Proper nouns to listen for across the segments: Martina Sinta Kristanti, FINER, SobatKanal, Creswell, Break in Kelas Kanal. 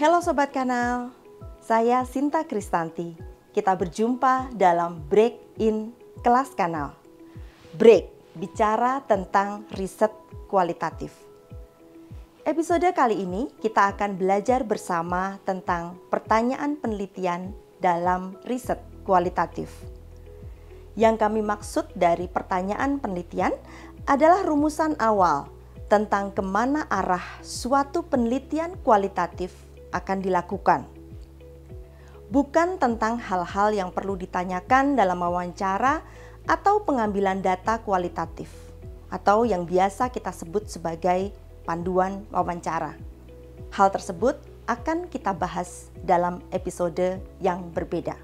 Halo Sobat Kanal, saya Sinta Kristanti. Kita berjumpa dalam Break in Kelas Kanal. Break, bicara tentang riset kualitatif. Episode kali ini kita akan belajar bersama tentang pertanyaan penelitian dalam riset kualitatif. Yang kami maksud dari pertanyaan penelitian adalah rumusan awal tentang kemana arah suatu penelitian kualitatif akan dilakukan. Bukan tentang hal-hal yang perlu ditanyakan dalam wawancara atau pengambilan data kualitatif, atau yang biasa kita sebut sebagai panduan wawancara. Hal tersebut akan kita bahas dalam episode yang berbeda.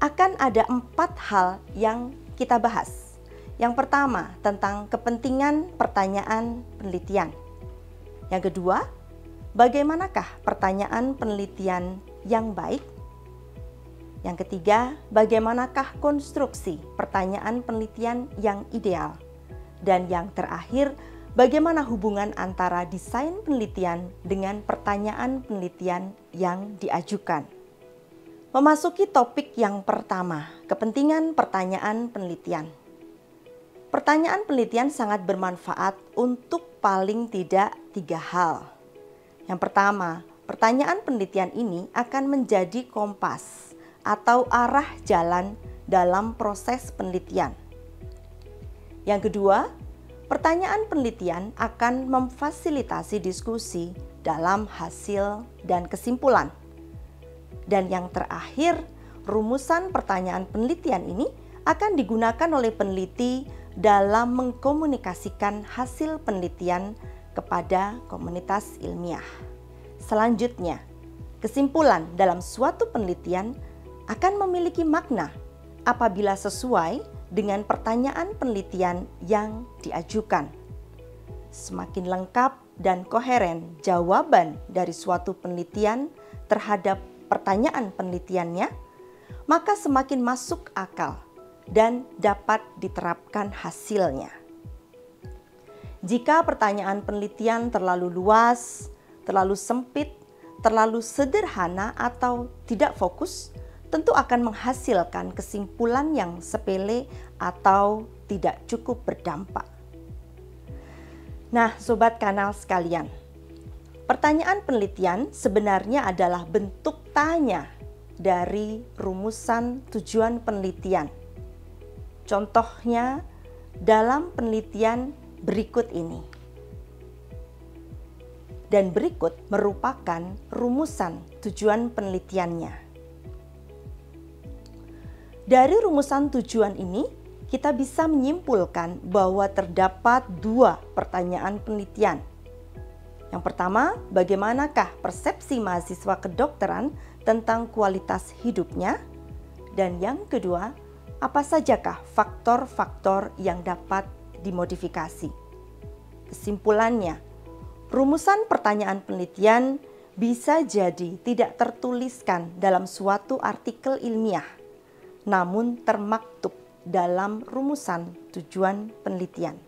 Akan ada 4 hal yang kita bahas. Yang pertama, tentang kepentingan pertanyaan penelitian. Yang kedua, bagaimanakah pertanyaan penelitian yang baik? Yang ketiga, bagaimanakah konstruksi pertanyaan penelitian yang ideal? Dan yang terakhir, bagaimana hubungan antara desain penelitian dengan pertanyaan penelitian yang diajukan? Memasuki topik yang pertama, kepentingan pertanyaan penelitian. Pertanyaan penelitian sangat bermanfaat untuk paling tidak 3 hal. Yang pertama, pertanyaan penelitian ini akan menjadi kompas atau arah jalan dalam proses penelitian. Yang kedua, pertanyaan penelitian akan memfasilitasi diskusi dalam hasil dan kesimpulan. Dan yang terakhir, rumusan pertanyaan penelitian ini akan digunakan oleh peneliti dalam mengkomunikasikan hasil penelitian kepada komunitas ilmiah. Selanjutnya, kesimpulan dalam suatu penelitian akan memiliki makna apabila sesuai dengan pertanyaan penelitian yang diajukan. Semakin lengkap dan koheren jawaban dari suatu penelitian terhadap pertanyaan penelitiannya, maka semakin masuk akal dan dapat diterapkan hasilnya. Jika pertanyaan penelitian terlalu luas, terlalu sempit, terlalu sederhana atau tidak fokus, tentu akan menghasilkan kesimpulan yang sepele atau tidak cukup berdampak. Nah, Sobat Kanal sekalian, pertanyaan penelitian sebenarnya adalah bentuk tanya dari rumusan tujuan penelitian. Contohnya dalam penelitian berikut ini. Dan berikut merupakan rumusan tujuan penelitiannya. Dari rumusan tujuan ini, kita bisa menyimpulkan bahwa terdapat 2 pertanyaan penelitian. Yang pertama, bagaimanakah persepsi mahasiswa kedokteran tentang kualitas hidupnya? Dan yang kedua, apa sajakah faktor-faktor yang dapat dimodifikasi? Kesimpulannya, rumusan pertanyaan penelitian bisa jadi tidak tertuliskan dalam suatu artikel ilmiah, namun termaktub dalam rumusan tujuan penelitian.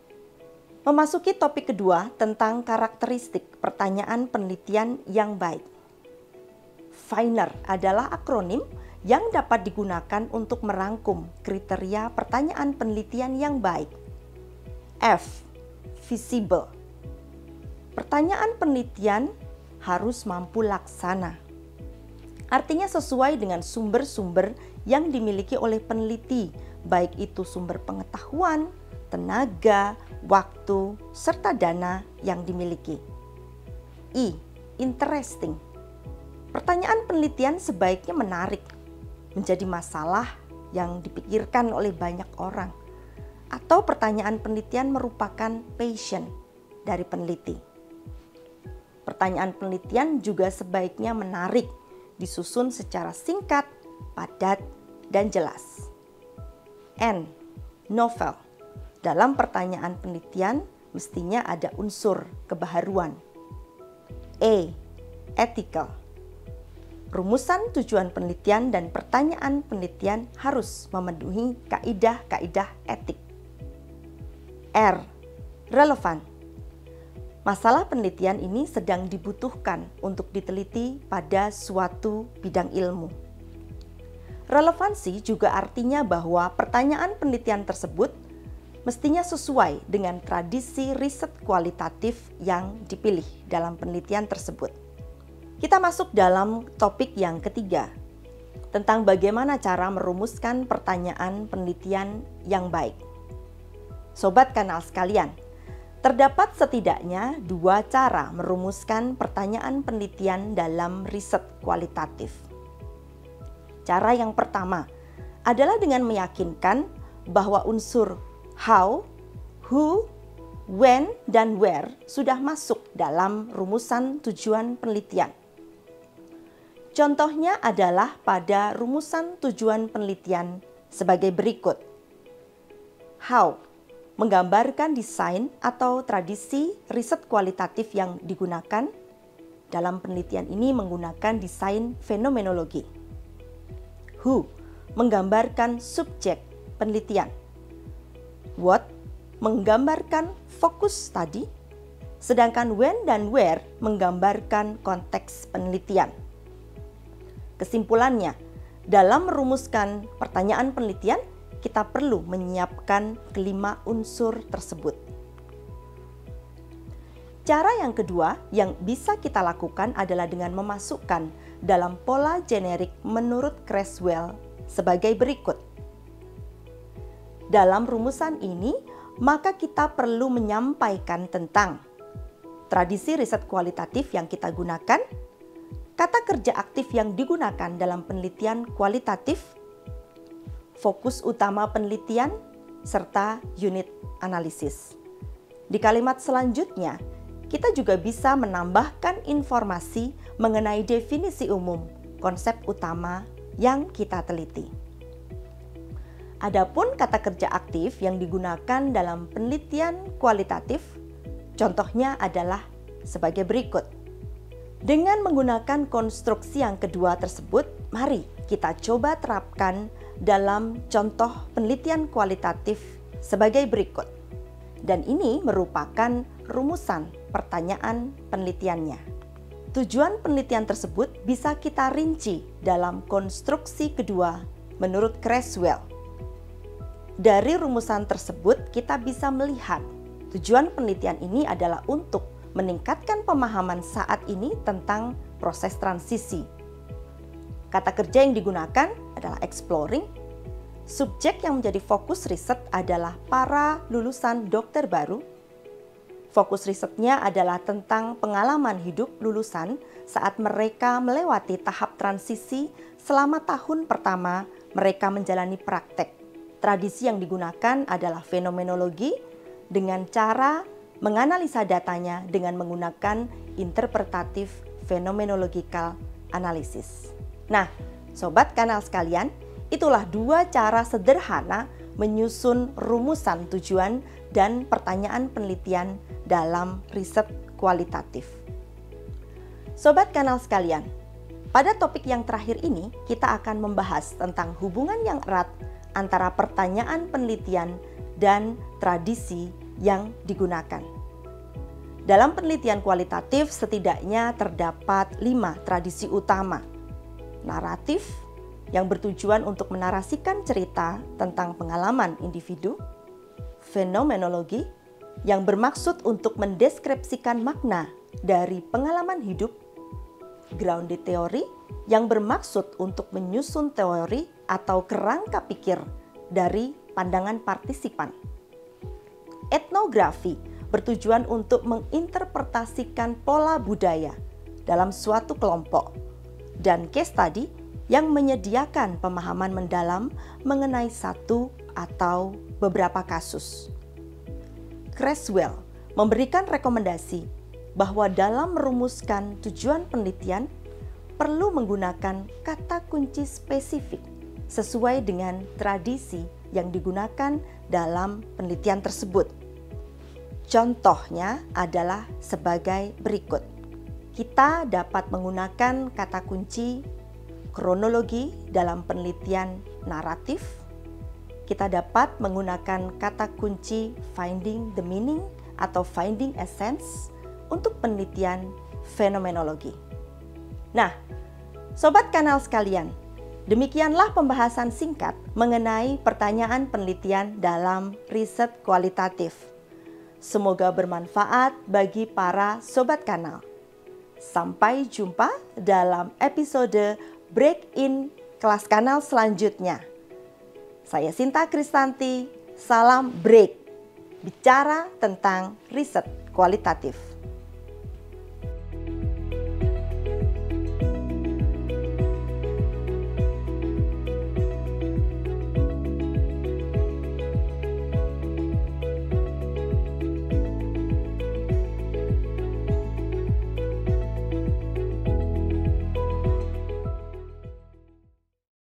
Memasuki topik kedua tentang karakteristik pertanyaan penelitian yang baik. FINER adalah akronim yang dapat digunakan untuk merangkum kriteria pertanyaan penelitian yang baik. F. Visible. Pertanyaan penelitian harus mampu laksana. Artinya sesuai dengan sumber-sumber yang dimiliki oleh peneliti, baik itu sumber pengetahuan, tenaga, waktu, serta dana yang dimiliki. I. Interesting. Pertanyaan penelitian sebaiknya menarik, menjadi masalah yang dipikirkan oleh banyak orang, atau pertanyaan penelitian merupakan passion dari peneliti. Pertanyaan penelitian juga sebaiknya menarik, disusun secara singkat, padat, dan jelas. N. Novel. Dalam pertanyaan penelitian mestinya ada unsur kebaharuan. E. Ethical. Rumusan tujuan penelitian dan pertanyaan penelitian harus memenuhi kaidah-kaidah etik. R. Relevan. Masalah penelitian ini sedang dibutuhkan untuk diteliti pada suatu bidang ilmu. Relevansi juga artinya bahwa pertanyaan penelitian tersebut mestinya sesuai dengan tradisi riset kualitatif yang dipilih dalam penelitian tersebut. Kita masuk dalam topik yang ketiga, tentang bagaimana cara merumuskan pertanyaan penelitian yang baik. Sobat kanal sekalian, terdapat setidaknya dua cara merumuskan pertanyaan penelitian dalam riset kualitatif. Cara yang pertama adalah dengan meyakinkan bahwa unsur how, who, when, dan where sudah masuk dalam rumusan tujuan penelitian. Contohnya adalah pada rumusan tujuan penelitian sebagai berikut. How menggambarkan desain atau tradisi riset kualitatif yang digunakan. Dalam penelitian ini menggunakan desain fenomenologi. Who menggambarkan subjek penelitian. What menggambarkan fokus tadi, sedangkan when dan where menggambarkan konteks penelitian. Kesimpulannya, dalam merumuskan pertanyaan penelitian, kita perlu menyiapkan kelima unsur tersebut. Cara yang kedua yang bisa kita lakukan adalah dengan memasukkan dalam pola generik menurut Creswell sebagai berikut. Dalam rumusan ini, maka kita perlu menyampaikan tentang tradisi riset kualitatif yang kita gunakan, kata kerja aktif yang digunakan dalam penelitian kualitatif, fokus utama penelitian, serta unit analisis. Di kalimat selanjutnya, kita juga bisa menambahkan informasi mengenai definisi umum, konsep utama yang kita teliti. Adapun kata kerja aktif yang digunakan dalam penelitian kualitatif, contohnya adalah sebagai berikut. Dengan menggunakan konstruksi yang kedua tersebut, mari kita coba terapkan dalam contoh penelitian kualitatif sebagai berikut, dan ini merupakan rumusan pertanyaan penelitiannya. Tujuan penelitian tersebut bisa kita rinci dalam konstruksi kedua menurut Creswell. Dari rumusan tersebut kita bisa melihat tujuan penelitian ini adalah untuk meningkatkan pemahaman saat ini tentang proses transisi. Kata kerja yang digunakan adalah exploring. Subjek yang menjadi fokus riset adalah para lulusan dokter baru. Fokus risetnya adalah tentang pengalaman hidup lulusan saat mereka melewati tahap transisi selama tahun pertama mereka menjalani praktek. Tradisi yang digunakan adalah fenomenologi dengan cara menganalisa datanya dengan menggunakan interpretatif fenomenological analisis. Nah, sobat kanal sekalian, itulah dua cara sederhana menyusun rumusan tujuan dan pertanyaan penelitian dalam riset kualitatif. Sobat kanal sekalian, pada topik yang terakhir ini kita akan membahas tentang hubungan yang erat antara pertanyaan penelitian dan tradisi yang digunakan. Dalam penelitian kualitatif setidaknya terdapat 5 tradisi utama. Naratif yang bertujuan untuk menarasikan cerita tentang pengalaman individu, fenomenologi yang bermaksud untuk mendeskripsikan makna dari pengalaman hidup, grounded theory yang bermaksud untuk menyusun teori atau kerangka pikir dari pandangan partisipan, etnografi bertujuan untuk menginterpretasikan pola budaya dalam suatu kelompok, dan case study yang menyediakan pemahaman mendalam mengenai satu atau beberapa kasus. Creswell memberikan rekomendasi bahwa dalam merumuskan tujuan penelitian perlu menggunakan kata kunci spesifik sesuai dengan tradisi yang digunakan dalam penelitian tersebut. Contohnya adalah sebagai berikut. Kita dapat menggunakan kata kunci kronologi dalam penelitian naratif. Kita dapat menggunakan kata kunci finding the meaning atau finding essence untuk penelitian fenomenologi. Nah, sobat kanal sekalian, demikianlah pembahasan singkat mengenai pertanyaan penelitian dalam riset kualitatif. Semoga bermanfaat bagi para sobat kanal. Sampai jumpa dalam episode Break in Kelas Kanal selanjutnya. Saya Sinta Kristanti, salam break. Bicara tentang riset kualitatif.